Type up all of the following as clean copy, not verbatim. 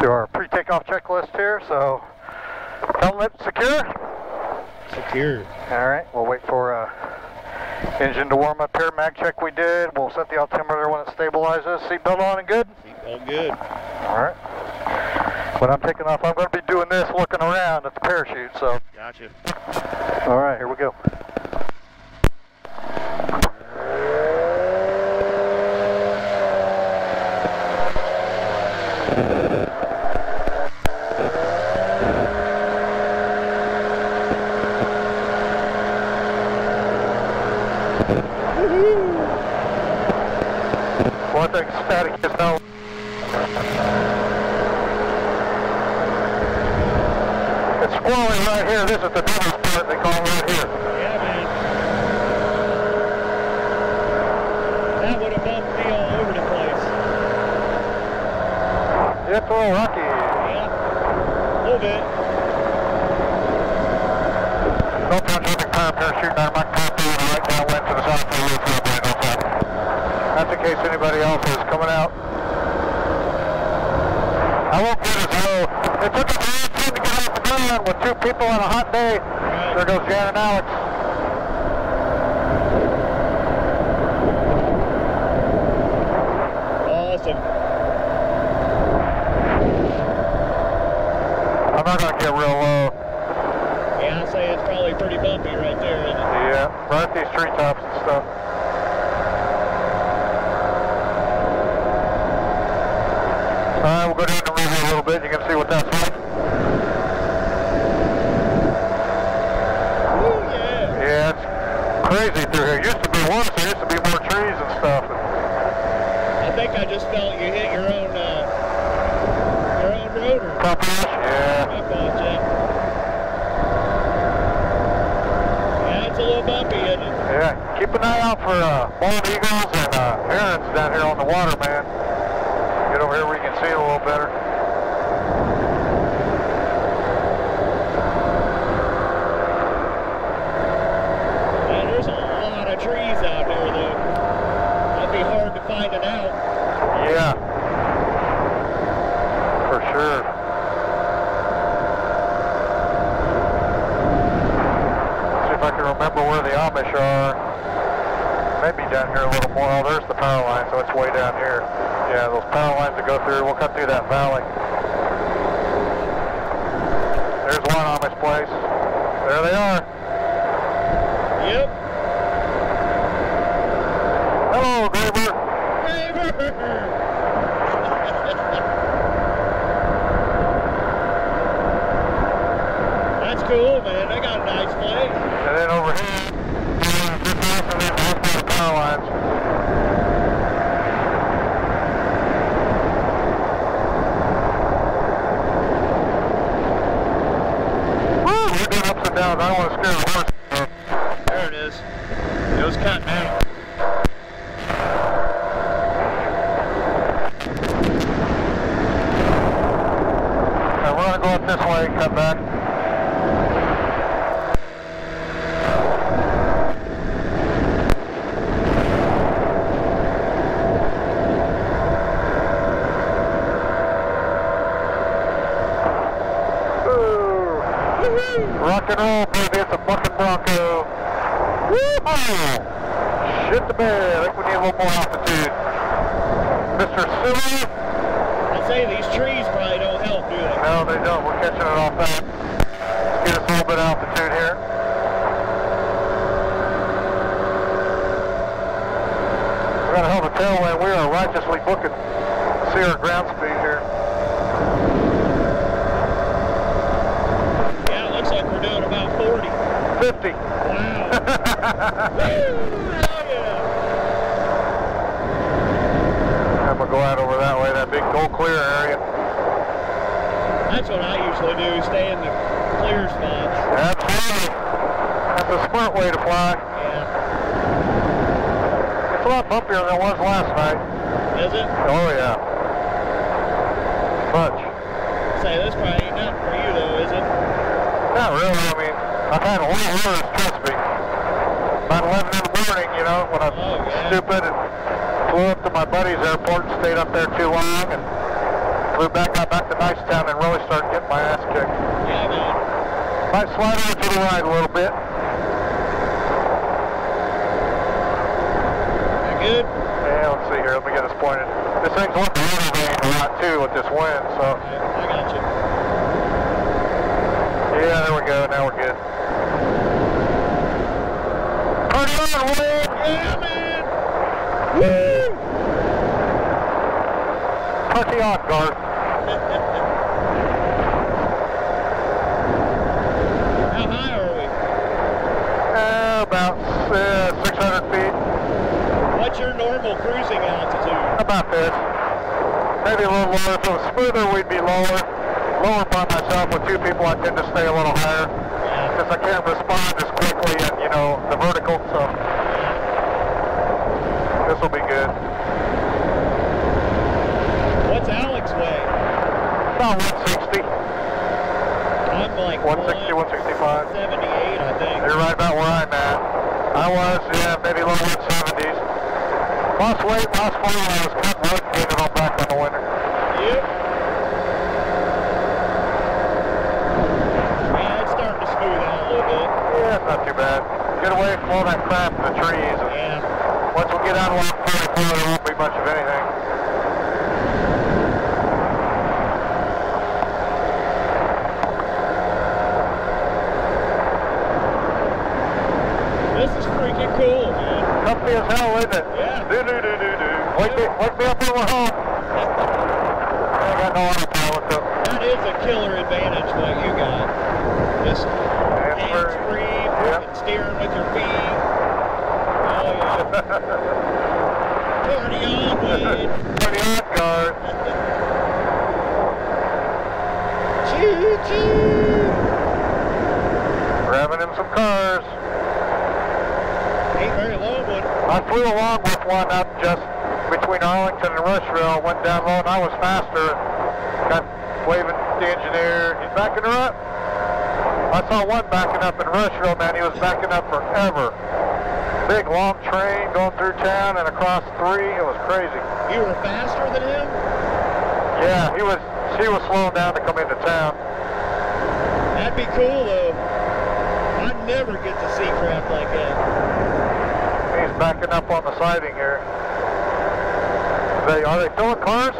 do our pre-takeoff checklist here, so helm lift secure? Secure. All right, we'll wait for engine to warm up here. Mag check we did. We'll set the altimeter when it stabilizes. Seatbelt on and good? Seatbelt good. All right. When I'm taking off, I'm going to be doing this, looking around at the parachute, so. Gotcha. All right, here we go. One thing static is no. It's swirling right here. This is the devil's part they call right here. Yeah, man. That would have bumped me all over the place. It's a little rocky. Yeah, a little bit. No transmitting time parachute, I'm not copying right now, went to the south of the roof. That's in case anybody else is coming out. I won't get it though. It took a long time to get off the ground with two people on a hot day. Right. There goes Jan and Alex. Awesome. I'm not going to get real low. Yeah, I'd say it's probably pretty bumpy right there, isn't it? Yeah, right at these treetops and stuff. Alright, we'll go down the river a little bit, you can see what that's like. Ooh, yeah. Yeah, it's crazy through here. It used to be worse, there used to be more trees and stuff. I think I just felt you hit your own rotor. Top edge? Yeah. Top edge, yeah. Yeah, it's a little bumpy, isn't it? Yeah, keep an eye out for bald eagles and herons down here on the water, man. Get over here where you can see it a little better. Man, there's a lot of trees out there, though. That'd be hard to find it out. Yeah. For sure. Let's see if I can remember where the Amish are. Maybe down here a little more. Oh, there's the power line, so it's way down here. Yeah, those power lines that go through, we'll cut through that valley. There's one Amish place. There they are. Yep. Hello, Graver. Graver! That's cool, man. They got a nice place. And then over here, this house and then off the power lines. I don't want to scare the horse. There it is. It was cut down. Now we're going to go up this way and cut back. Rock and roll, baby, it's a bucking bronco. Woo-hoo! Shit the bed, I think we need a little more altitude. Mr. Silly? I'd say these trees probably don't help, do they? No, they don't. We're catching it off that. Let's get us a little bit of altitude here. We're going to hold the tailwind. We are righteously booking. See our ground speed here. Doing about 40. 50. Wow. Hell yeah. I'm going to go out over that way, that big gold clear area. That's what I usually do, stay in the clear spots. Absolutely. That's a smart way to fly. Yeah. It's a lot bumpier than it was last night. Is it? Oh yeah. Much. Say, this probably ain't nothing for you though, is it? Not really, I mean, I've had a lot of words, trust me. About 11 in the morning, you know, when I was stupid and flew up to my buddy's airport and stayed up there too long and flew back out back to Nicetown and really started getting my ass kicked. Yeah, man. Might slide over to the right a little bit. That good? Yeah, let's see here. Let me get this pointed. This thing's left the rotor being around too with this wind, so. Yeah, I got you. Yeah, there we go. Now we're good. Party on, Wade! Yeah, man! Woo! Party on, Garth. How high are we? About 600 feet. What's your normal cruising altitude? About this. Maybe a little lower. If it was smoother, we'd be lower. Lower by myself. With two people, I tend to stay a little higher. Because I can't respond as quickly and, you know, the vertical. So this will be good. About 160. I'm like 160, 165. 178, I think. You're right about where I'm at. I was, yeah, maybe low 170s. Lost weight, lost form. I was cut wood, getting it all back on the winter. Yep. Yeah, it's starting to smooth out a little bit. Yeah, it's not too bad. Get away from all that crap in the trees. And yeah. Once we get out of 144, there won't be much of anything. Comfy as hell, isn't it? Yeah. Do do do do do. Wake me up when we're home. I got no autopilot though. That is a killer advantage what you got. Just hands free, yeah. Steering with your feet. Oh yeah. Party on, Wade. Party on, guard. Choo choo. Grabbing him some cars. Ain't very low, but I flew along with one up just between Arlington and Rushville, went down low and I was faster. Got waving to the engineer. He's backing her up. I saw one backing up in Rushville, man. He was backing up forever. Big long train going through town and across three. It was crazy. You were faster than him? Yeah, she was slowing down to come into town. That'd be cool though. I'd never get to see crap like that. Backing up on the siding here. Are they filling cars?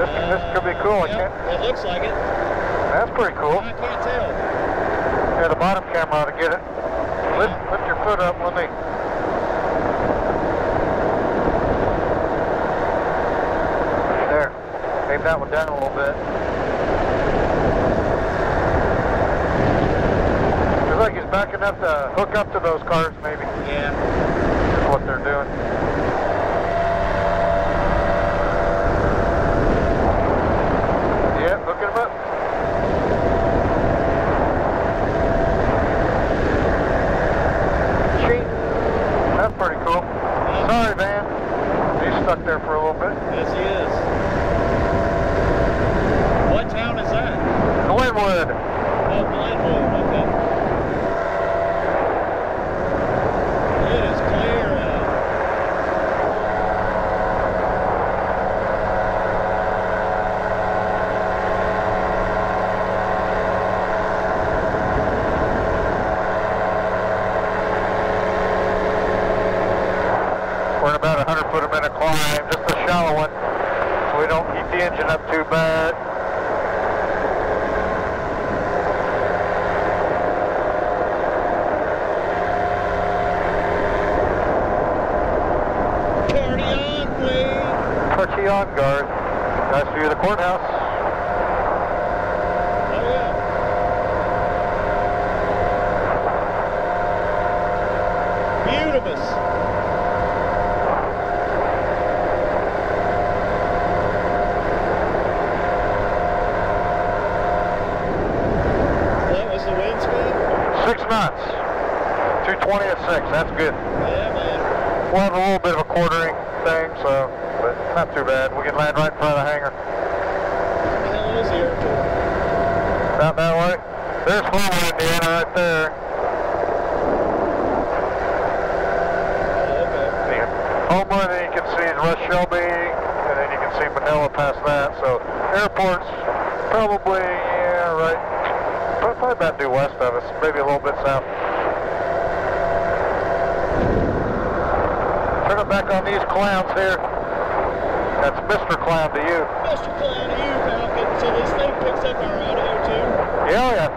This could be cool. Yep, it looks like it. That's pretty cool. I can't tell. Yeah, the bottom camera ought to get it. Yeah. Lift your foot up when they... There. Leave that one down a little bit. Looks like he's backing up to hook up to those cars, maybe. Yeah. What they're doing. Yeah, look at them up. Cheat. That's pretty cool. Sorry, Van. He's stuck there for a little bit. Yes, he is. What town is that? Glenwood. Oh, Glenwood. Okay. Homer, and then you can see Russ Shelby, and then you can see Manila past that, so airport's probably, yeah, right. Probably about due west of us, maybe a little bit south. Turn it back on these clowns here. That's Mr. Clown to you. Mr. Clown to you, Falcon. So this thing picks up our audio too? Yeah, yeah.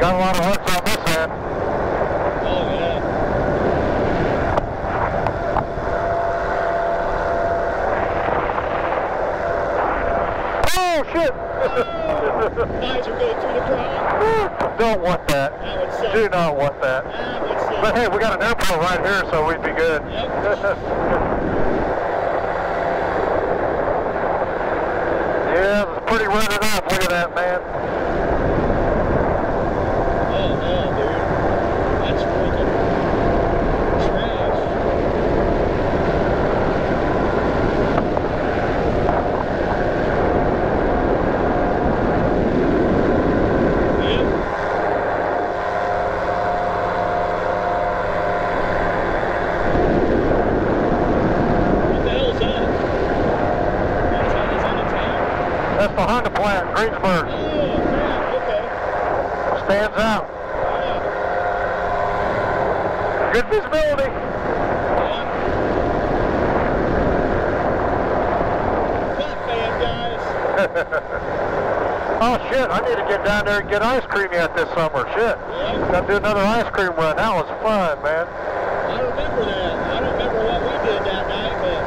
Got a lot of hooks on this end. Oh, yeah. Oh, shit! Knives are going through the ground. Don't want that. That would suck. Do not want that. That would suck. But hey, we got an airport right here, so we'd be good. Yep. Yeah, it's pretty running up. Look at that, man. Down there and get ice cream yet this summer. Shit. Yeah. Got to do another ice cream run. That was fun, man. I remember that. I don't remember what we did that night, but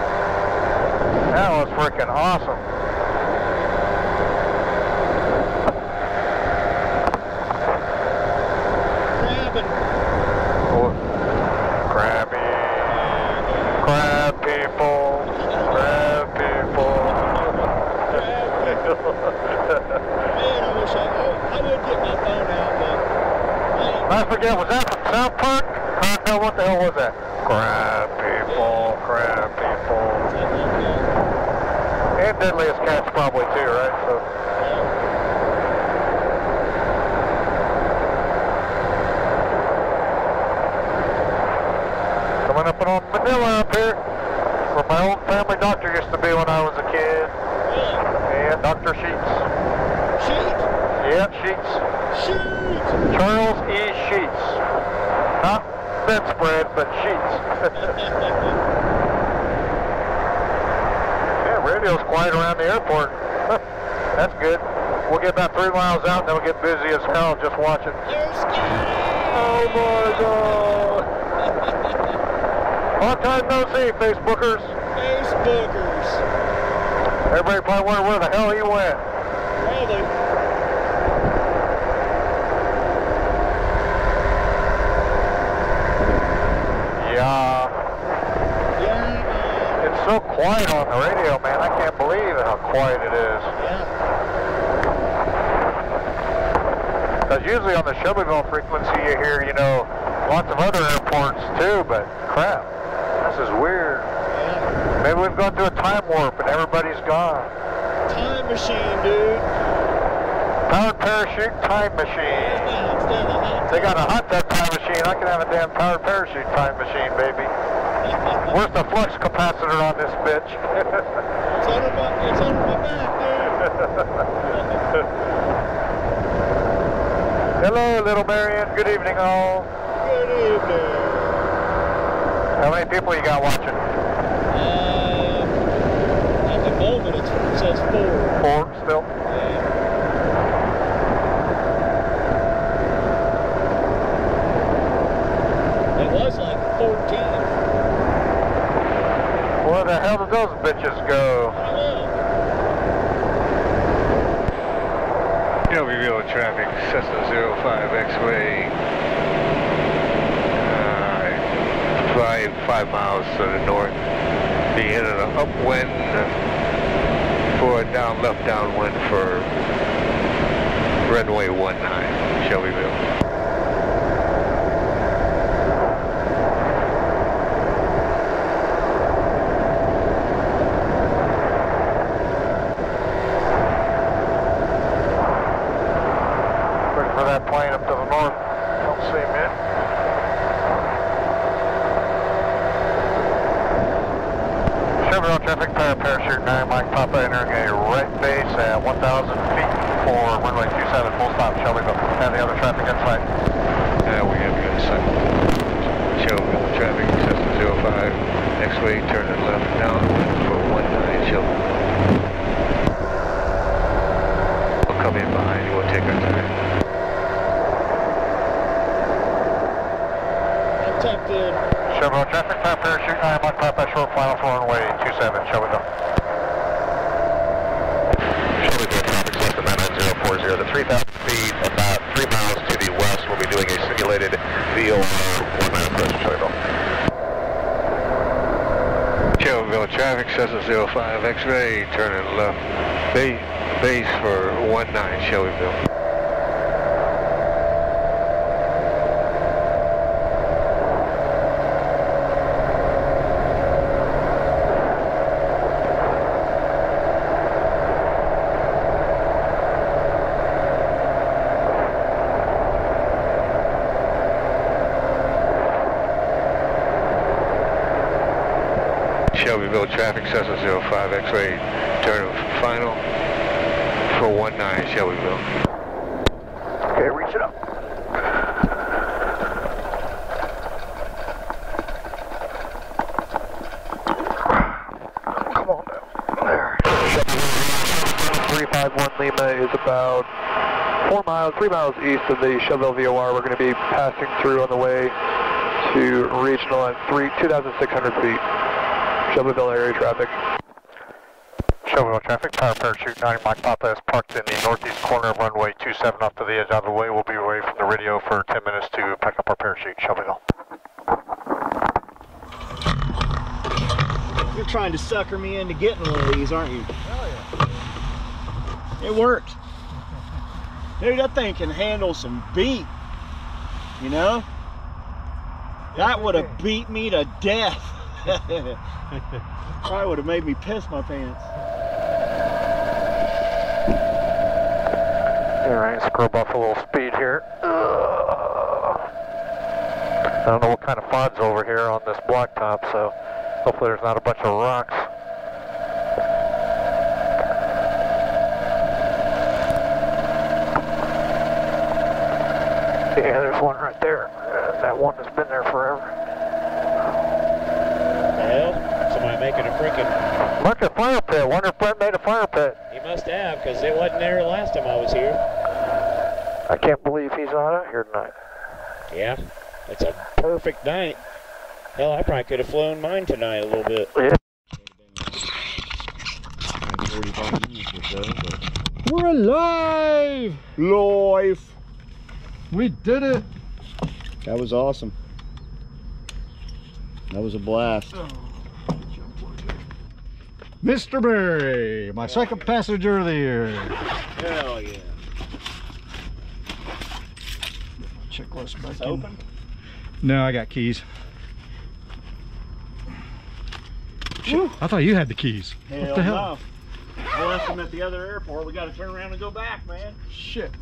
that was freaking awesome. Crabbing. Oh. Crabby. Crab people. Crab people. Man, I wish I would get my phone out, but I forget, was that from South Park? I don't know what the hell was that. Crab people, yeah. Crab people. Yeah. And Deadliest Catch probably too, right? So. Yeah. Coming up on Manila up here, where my old family doctor used to be when I was a kid. Yeah, Dr. Sheets. Sheets? Yeah, Sheets. Sheets! Charles E. Sheets. Not bedspread, but Sheets. Yeah, radio's quiet around the airport. That's good. We'll get about 3 miles out, and then we'll get busy as hell just watching. You're scared! Oh, my God! Long time no see, Facebookers. Facebookers. Everybody probably wondered where the hell he went. Probably. Yeah. Yeah. It's so quiet on the radio, man. I can't believe how quiet it is. Yeah. Because usually on the Shelbyville frequency you hear, you know, lots of other airports too, but crap. This is weird. Yeah. Maybe we've gone through a time warp and everybody's gone. Time machine, dude. Powered parachute time machine. Yeah, they got a hot tub time machine. I can have a damn powered parachute time machine, baby. Where's the flux capacitor on this bitch? It's under my back, dude. Hello, little Marion. Good evening, all. Good evening. How many people you got watching? Moment, it says four. Four still? Yeah. It was like 14. Where the hell did those bitches go? I don't know. You know, reveal the traffic, Cessna 05 X-Way. Flying 5 miles to the north. Be in an upwind. Down left downwind for runway 19, Shelbyville. Looking for that plane up to the north. Don't see him yet. feet for runway 27, full stop, Shelbyville. Have the other traffic inside. Yeah, we have good sight. Shelbyville traffic, system 05, next way, turn it left down for 19 Shelbyville. We'll come in behind, we'll take our time. Detective. Shelbyville traffic, top parachute, I am on top by short final for runway 27, Shelbyville. 040 to 3,000 feet, about 3 miles to the west. We'll be doing a simulated VOR 1 mile approach to Shelbyville. Shelbyville traffic, Cessna 05 X-ray, turning left base for 19 Shelbyville. Shelbyville traffic, Cessna 05 X-ray, turn final for 19 Shelbyville. Okay, reach it up. Come on now. There. Shelbyville 351 Lima is about 4 miles, 3 miles east of the Shelbyville VOR. We're going to be passing through on the way to regional at 2,600 feet. Shelbyville area traffic. Shelbyville traffic, power parachute 90 Mike Papa is parked in the northeast corner of runway 27 off to the edge of the way. We'll be away from the radio for 10 minutes to pack up our parachute, Shelbyville. You're trying to sucker me into getting one of these, aren't you? Hell yeah. It worked. Dude, that thing can handle some beat, you know? That would have beat me to death. Probably would have made me piss my pants. Alright, scrub off a little speed here. I don't know what kind of fod's over here on this blacktop, so hopefully there's not a bunch of rocks. Yeah, there's one right there. That one has been there forever. Making a freaking mark a fire pit. Wonder if Brent made a fire pit. He must have, because it wasn't there last time I was here. I can't believe he's not out here tonight. Yeah, it's a perfect night. Hell, I probably could have flown mine tonight a little bit. Yeah. 45 minutes or so, but... We're alive! Life! We did it! That was awesome. That was a blast. Oh. Mr. Barry, my second passenger of the year. Hell yeah. Checklist back in. Open? No, I got keys. Shit, I thought you had the keys. Hell what the hell? No. I left them at the other airport. We got to turn around and go back, man. Shit.